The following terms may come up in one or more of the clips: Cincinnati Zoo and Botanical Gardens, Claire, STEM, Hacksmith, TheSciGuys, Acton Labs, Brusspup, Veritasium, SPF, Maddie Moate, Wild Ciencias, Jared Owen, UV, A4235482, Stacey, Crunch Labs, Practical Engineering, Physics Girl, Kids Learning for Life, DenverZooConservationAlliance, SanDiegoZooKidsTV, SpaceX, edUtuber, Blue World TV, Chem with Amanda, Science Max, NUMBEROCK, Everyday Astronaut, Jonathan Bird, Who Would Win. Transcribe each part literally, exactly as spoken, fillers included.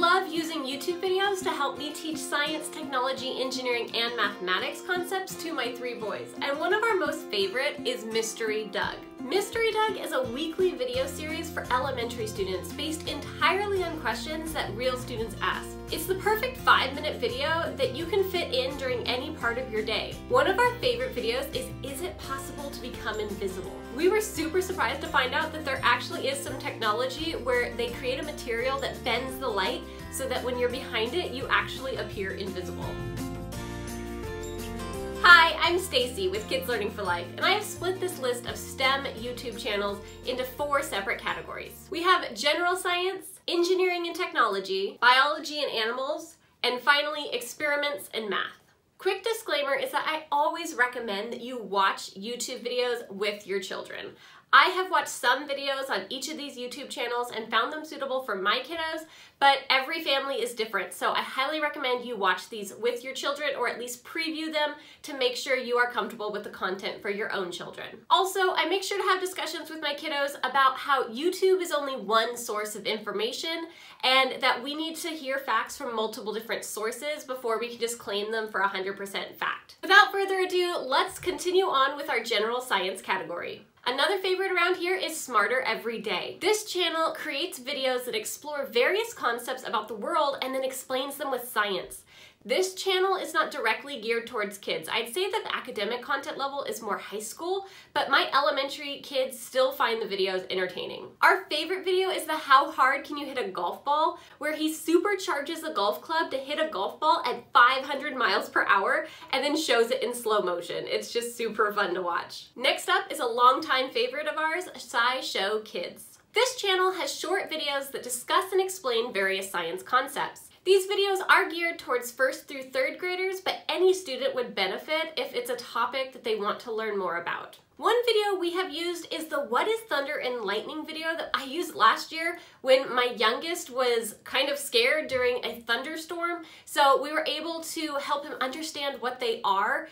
love using YouTube videos to help me teach science, technology, engineering, and mathematics concepts to my three boys, and one of our most favorite is Mystery Doug. Mystery Doug is a weekly video series for elementary students based entirely on questions that real students ask. It's the perfect five minute video that you can fit in during any part of your day. One of our favorite videos is, is it possible to become invisible? We were super surprised to find out that there actually is some technology where they create a material that bends the light so that when you're behind it, you actually appear invisible. Hi, I'm Stacy with Kids Learning for Life, and I have split this list of STEM YouTube channels into four separate categories. We have general science, engineering and technology, biology and animals, and finally experiments and math. Quick disclaimer is that I always recommend that you watch YouTube videos with your children. I have watched some videos on each of these YouTube channels and found them suitable for my kiddos, but every family is different, so I highly recommend you watch these with your children or at least preview them to make sure you are comfortable with the content for your own children. Also, I make sure to have discussions with my kiddos about how YouTube is only one source of information and that we need to hear facts from multiple different sources before we can just claim them for one hundred percent fact. Without further ado, let's continue on with our general science category. Another favorite around here is Smarter Every Day. This channel creates videos that explore various concepts about the world and then explains them with science. This channel is not directly geared towards kids. I'd say that the academic content level is more high school, but my elementary kids still find the videos entertaining. Our favorite video is the How Hard Can You Hit a Golf Ball, where he supercharges a golf club to hit a golf ball at five hundred miles per hour and then shows it in slow motion. It's just super fun to watch. Next up is a longtime favorite of ours, SciShow Kids. This channel has short videos that discuss and explain various science concepts. These videos are geared towards first through third graders, but any student would benefit if it's a topic that they want to learn more about. One video we have used is the What is Thunder and Lightning video that I used last year when my youngest was kind of scared during a thunderstorm. So we were able to help him understand what they are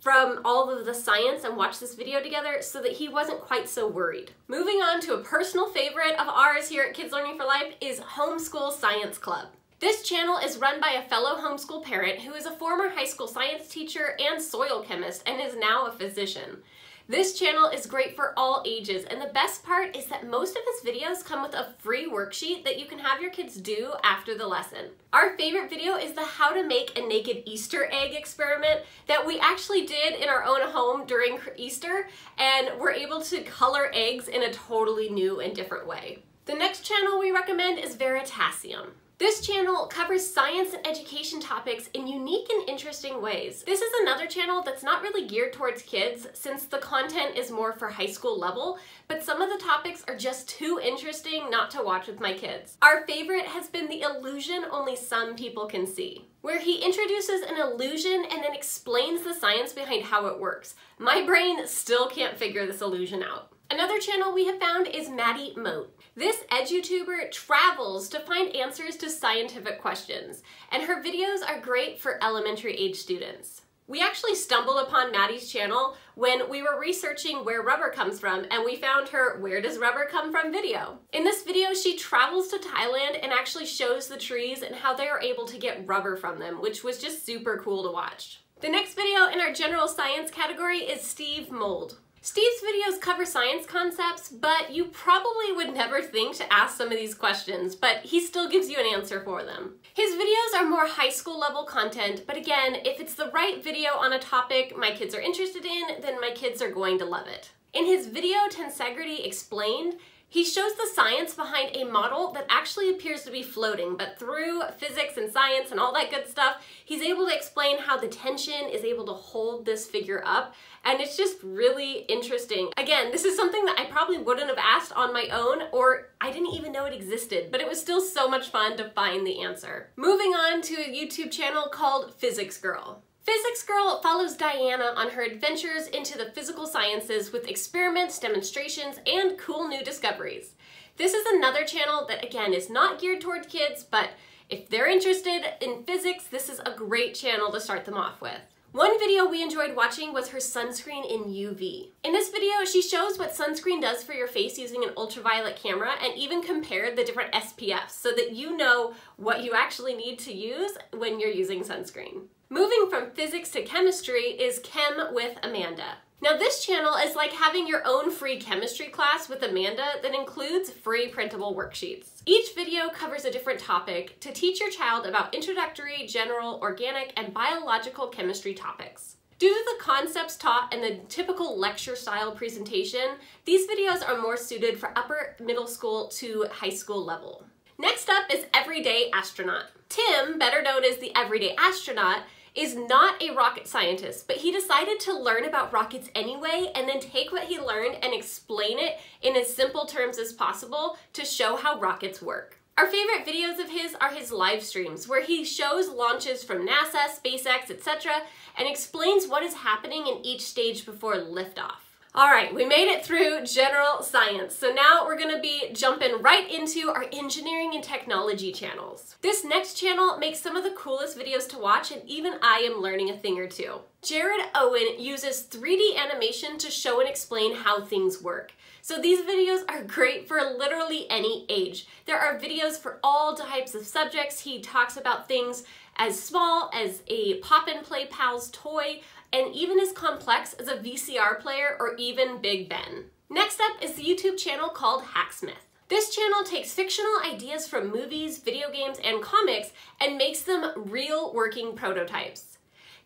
from all of the science and watch this video together so that he wasn't quite so worried. Moving on to a personal favorite of ours here at Kids Learning for Life is Homeschool Science Club. This channel is run by a fellow homeschool parent who is a former high school science teacher and soil chemist and is now a physician. This channel is great for all ages, and the best part is that most of his videos come with a free worksheet that you can have your kids do after the lesson. Our favorite video is the How to Make a Naked Easter Egg experiment that we actually did in our own home during Easter, and we're able to color eggs in a totally new and different way. The next channel we recommend is Veritasium. This channel covers science and education topics in unique and interesting ways. This is another channel that's not really geared towards kids since the content is more for high school level, but some of the topics are just too interesting not to watch with my kids. Our favorite has been the illusion only some people can see, where he introduces an illusion and then explains the science behind how it works. My brain still can't figure this illusion out. Another channel we have found is Maddie Moate. This edUtuber travels to find answers to scientific questions, and her videos are great for elementary age students. We actually stumbled upon Maddie's channel when we were researching where rubber comes from, and we found her Where Does Rubber Come From video. In this video, she travels to Thailand and actually shows the trees and how they are able to get rubber from them, which was just super cool to watch. The next video in our general science category is Steve Mould. Steve's videos cover science concepts, but you probably would never think to ask some of these questions, but he still gives you an answer for them. His videos are more high school level content, but again, if it's the right video on a topic my kids are interested in, then my kids are going to love it. In his video, Tensegrity Explained, he shows the science behind a model that actually appears to be floating, but through physics and science and all that good stuff, he's able to explain how the tension is able to hold this figure up, and it's just really interesting. Again, this is something that I probably wouldn't have asked on my own, or I didn't even know it existed, but it was still so much fun to find the answer. Moving on to a YouTube channel called Physics Girl. Physics Girl follows Diana on her adventures into the physical sciences with experiments, demonstrations, and cool new discoveries. This is another channel that, again, is not geared toward kids, but if they're interested in physics, this is a great channel to start them off with. One video we enjoyed watching was her sunscreen in U V. In this video, she shows what sunscreen does for your face using an ultraviolet camera and even compared the different S P Fs so that you know what you actually need to use when you're using sunscreen. Moving from physics to chemistry is Chem with Amanda. Now this channel is like having your own free chemistry class with Amanda that includes free printable worksheets. Each video covers a different topic to teach your child about introductory, general, organic, and biological chemistry topics. Due to the concepts taught and the typical lecture-style presentation, these videos are more suited for upper middle school to high school level. Next up is Everyday Astronaut. Tim, better known as the Everyday Astronaut, is not a rocket scientist, but he decided to learn about rockets anyway and then take what he learned and explain it in as simple terms as possible to show how rockets work. Our favorite videos of his are his live streams, where he shows launches from NASA, SpaceX, et cetera, and explains what is happening in each stage before liftoff. All right, we made it through general science, so now we're gonna be jumping right into our engineering and technology channels. This next channel makes some of the coolest videos to watch, and even I am learning a thing or two. Jared Owen uses three D animation to show and explain how things work. So these videos are great for literally any age. There are videos for all types of subjects. He talks about things as small as a Pop and Play Pals toy, and even as complex as a V C R player or even Big Ben. Next up is the YouTube channel called Hacksmith. This channel takes fictional ideas from movies, video games, and comics and makes them real working prototypes.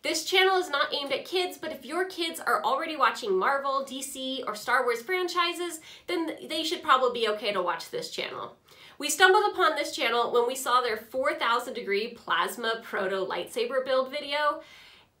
This channel is not aimed at kids, but if your kids are already watching Marvel, D C, or Star Wars franchises, then they should probably be okay to watch this channel. We stumbled upon this channel when we saw their four thousand degree plasma proto lightsaber build video.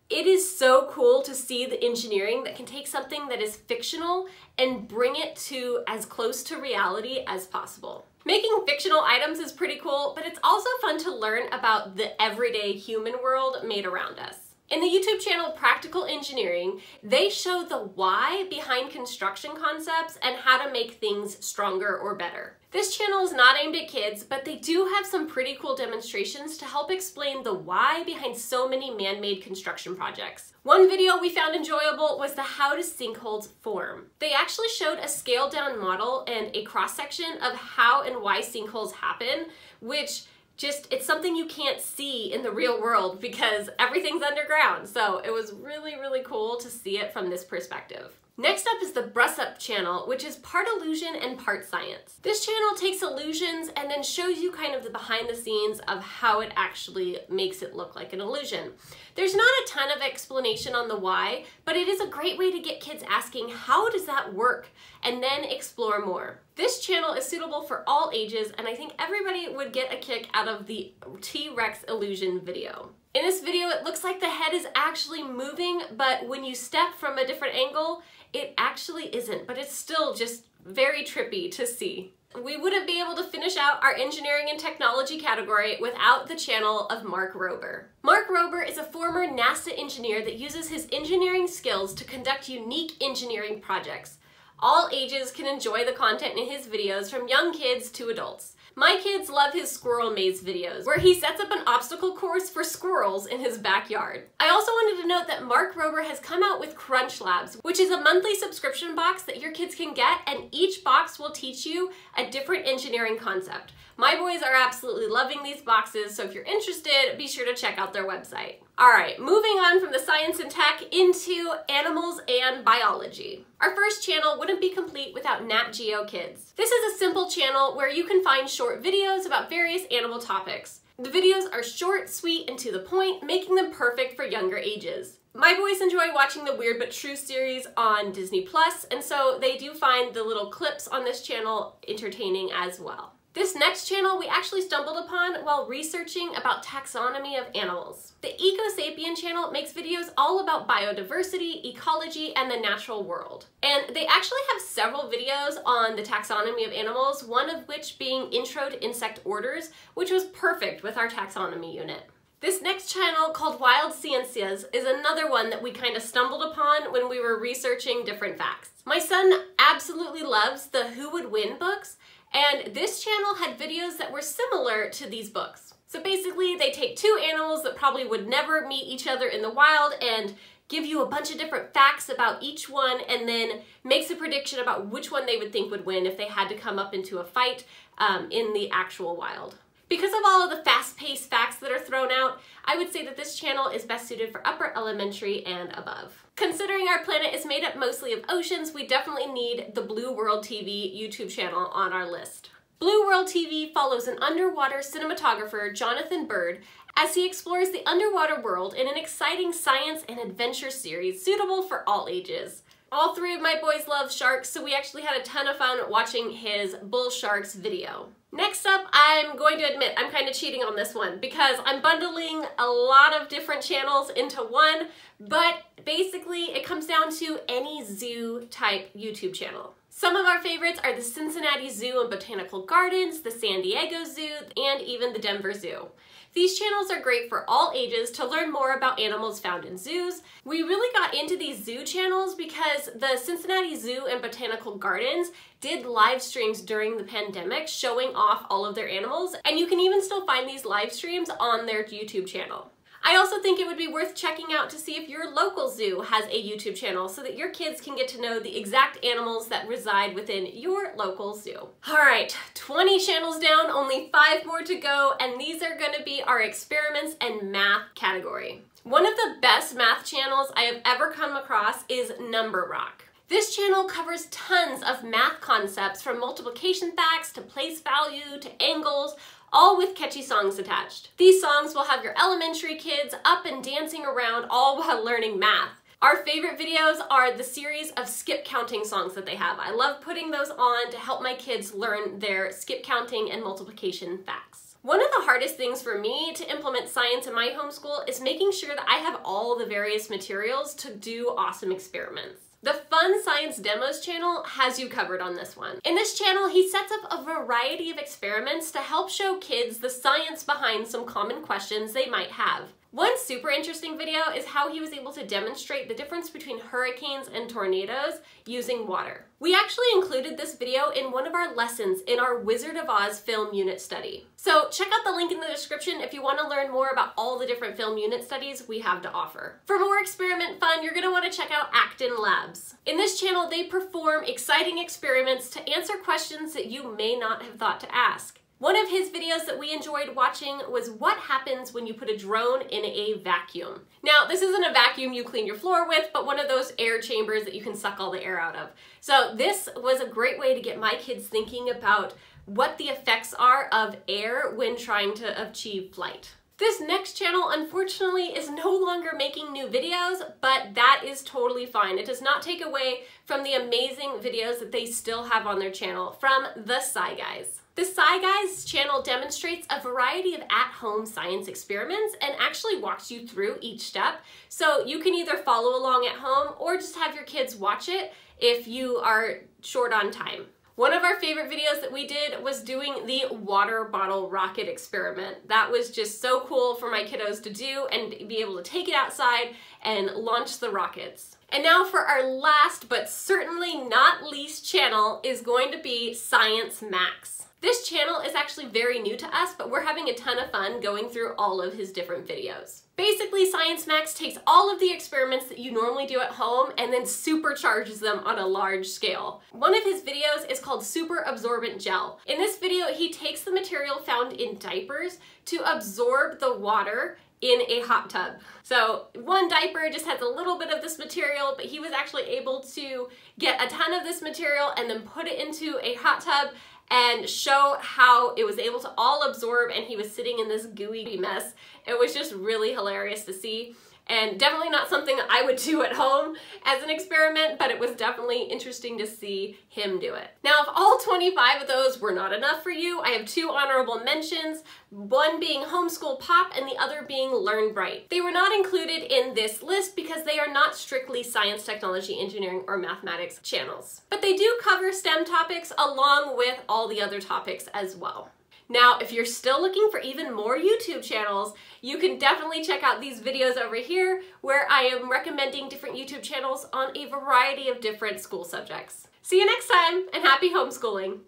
It is so cool to see the engineering that can take something that is fictional and bring it to as close to reality as possible. Making fictional items is pretty cool, but it's also fun to learn about the everyday human world made around us. In the YouTube channel Practical Engineering, they show the why behind construction concepts and how to make things stronger or better. This channel is not aimed at kids, but they do have some pretty cool demonstrations to help explain the why behind so many man-made construction projects. One video we found enjoyable was the How Do Sinkholes Form. They actually showed a scaled-down model and a cross-section of how and why sinkholes happen, which just, it's something you can't see in the real world because everything's underground. So it was really, really cool to see it from this perspective. Next up is the Brusspup channel, which is part illusion and part science. This channel takes illusions and then shows you kind of the behind the scenes of how it actually makes it look like an illusion. There's not a ton of explanation on the why, but it is a great way to get kids asking, how does that work? And then explore more. This channel is suitable for all ages, and I think everybody would get a kick out of the T-Rex illusion video. In this video, it looks like the head is actually moving, but when you step from a different angle, it actually isn't, but it's still just very trippy to see. We wouldn't be able to finish out our engineering and technology category without the channel of Mark Rober. Mark Rober is a former NASA engineer that uses his engineering skills to conduct unique engineering projects. All ages can enjoy the content in his videos, from young kids to adults. My kids love his squirrel maze videos, where he sets up an obstacle course for squirrels in his backyard. I also wanted to note that Mark Rober has come out with Crunch Labs, which is a monthly subscription box that your kids can get, and each box will teach you a different engineering concept. My boys are absolutely loving these boxes, so if you're interested, be sure to check out their website. All right, moving on from the science and tech into animals and biology. Our first channel wouldn't be complete without Nat Geo Kids. This is a simple channel where you can find short videos about various animal topics. The videos are short, sweet, and to the point, making them perfect for younger ages. My boys enjoy watching the Weird But True series on Disney Plus, and so they do find the little clips on this channel entertaining as well. This next channel we actually stumbled upon while researching about taxonomy of animals. The EcoSapien channel makes videos all about biodiversity, ecology, and the natural world. And they actually have several videos on the taxonomy of animals, one of which being Intro to Insect Orders, which was perfect with our taxonomy unit. This next channel, called Wild Ciencias, is another one that we kind of stumbled upon when we were researching different facts. My son absolutely loves the Who Would Win books, And this channel had videos that were similar to these books. So basically they take two animals that probably would never meet each other in the wild and give you a bunch of different facts about each one, and then makes a prediction about which one they would think would win if they had to come up into a fight um, in the actual wild. Because of all of the fast-paced facts that are thrown out, I would say that this channel is best suited for upper elementary and above. Considering our planet is made up mostly of oceans, we definitely need the Blue World T V YouTube channel on our list. Blue World T V follows an underwater cinematographer, Jonathan Bird, as he explores the underwater world in an exciting science and adventure series suitable for all ages. All three of my boys love sharks, so we actually had a ton of fun watching his bull sharks video. Next up, I'm going to admit I'm kind of cheating on this one because I'm bundling a lot of different channels into one, but basically it comes down to any zoo type YouTube channel. Some of our favorites are the Cincinnati Zoo and Botanical Gardens, the San Diego Zoo, and even the Denver Zoo. These channels are great for all ages to learn more about animals found in zoos. We really got into these zoo channels because the Cincinnati Zoo and Botanical Gardens did live streams during the pandemic showing off all of their animals, and you can even still find these live streams on their YouTube channel. I also think it would be worth checking out to see if your local zoo has a YouTube channel so that your kids can get to know the exact animals that reside within your local zoo. All right, twenty channels down, only five more to go, and these are gonna be our experiments and math category. One of the best math channels I have ever come across is NUMBEROCK. This channel covers tons of math concepts, from multiplication facts to place value to angles, all with catchy songs attached. These songs will have your elementary kids up and dancing around, all while learning math. Our favorite videos are the series of skip counting songs that they have. I love putting those on to help my kids learn their skip counting and multiplication facts. One of the hardest things for me to implement science in my homeschool is making sure that I have all the various materials to do awesome experiments. The Fun Science Demos channel has you covered on this one. In this channel, he sets up a variety of experiments to help show kids the science behind some common questions they might have. One super interesting video is how he was able to demonstrate the difference between hurricanes and tornadoes using water. We actually included this video in one of our lessons in our Wizard of Oz film unit study. So check out the link in the description if you want to learn more about all the different film unit studies we have to offer. For more experiment fun, you're going to want to check out Acton Labs. In this channel, they perform exciting experiments to answer questions that you may not have thought to ask. One of his videos that we enjoyed watching was what happens when you put a drone in a vacuum. Now, this isn't a vacuum you clean your floor with, but one of those air chambers that you can suck all the air out of. So this was a great way to get my kids thinking about what the effects are of air when trying to achieve flight. This next channel, unfortunately, is no longer making new videos, but that is totally fine. It does not take away from the amazing videos that they still have on their channel from The Sci Guys. The Sci Guys channel demonstrates a variety of at-home science experiments and actually walks you through each step. So you can either follow along at home or just have your kids watch it if you are short on time. One of our favorite videos that we did was doing the water bottle rocket experiment. That was just so cool for my kiddos to do and be able to take it outside and launch the rockets. And now for our last but certainly not least channel is going to be Science Max. This channel is actually very new to us, but we're having a ton of fun going through all of his different videos. Basically, Science Max takes all of the experiments that you normally do at home and then supercharges them on a large scale. One of his videos is called Super Absorbent Gel. In this video, he takes the material found in diapers to absorb the water in a hot tub. So one diaper just has a little bit of this material, but he was actually able to get a ton of this material and then put it into a hot tub and show how it was able to all absorb, and he was sitting in this gooey mess. It was just really hilarious to see, and definitely not something I would do at home as an experiment, but it was definitely interesting to see him do it. Now, if all twenty-five of those were not enough for you, I have two honorable mentions, one being Homeschool Pop and the other being Learn Bright. They were not included in this list because they are not strictly science, technology, engineering, or mathematics channels, but they do cover STEM topics along with all the other topics as well. Now, if you're still looking for even more YouTube channels, you can definitely check out these videos over here where I am recommending different YouTube channels on a variety of different school subjects. See you next time, and happy homeschooling!